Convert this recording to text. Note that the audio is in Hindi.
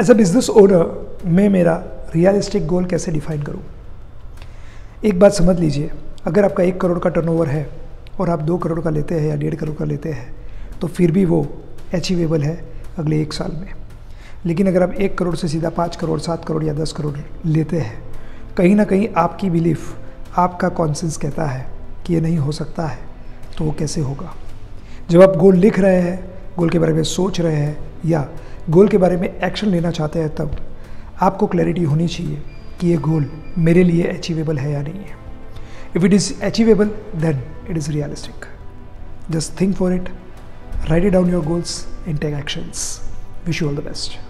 एज अ बिजनेस ओनर मैं मेरा रियलिस्टिक गोल कैसे डिफाइन करूं? एक बात समझ लीजिए, अगर आपका 1 करोड़ का टर्नओवर है और आप 2 करोड़ का लेते हैं या 1.5 करोड़ का लेते हैं तो फिर भी वो अचीवेबल है अगले 1 साल में। लेकिन अगर आप 1 करोड़ से सीधा 5 करोड़ 7 करोड़ या 10 करोड़ लेते हैं, कहीं ना कहीं आपकी बिलीफ, आपका कॉन्शियस कहता है कि ये नहीं हो सकता है, तो वो कैसे होगा? जब आप गोल लिख रहे हैं, गोल के बारे में सोच रहे हैं या गोल के बारे में एक्शन लेना चाहते हैं, तब आपको क्लैरिटी होनी चाहिए कि ये गोल मेरे लिए अचीवेबल है या नहीं है। If it is achievable then it is realistic. Just think for it, write down your goals and take actions. Wish you all the best.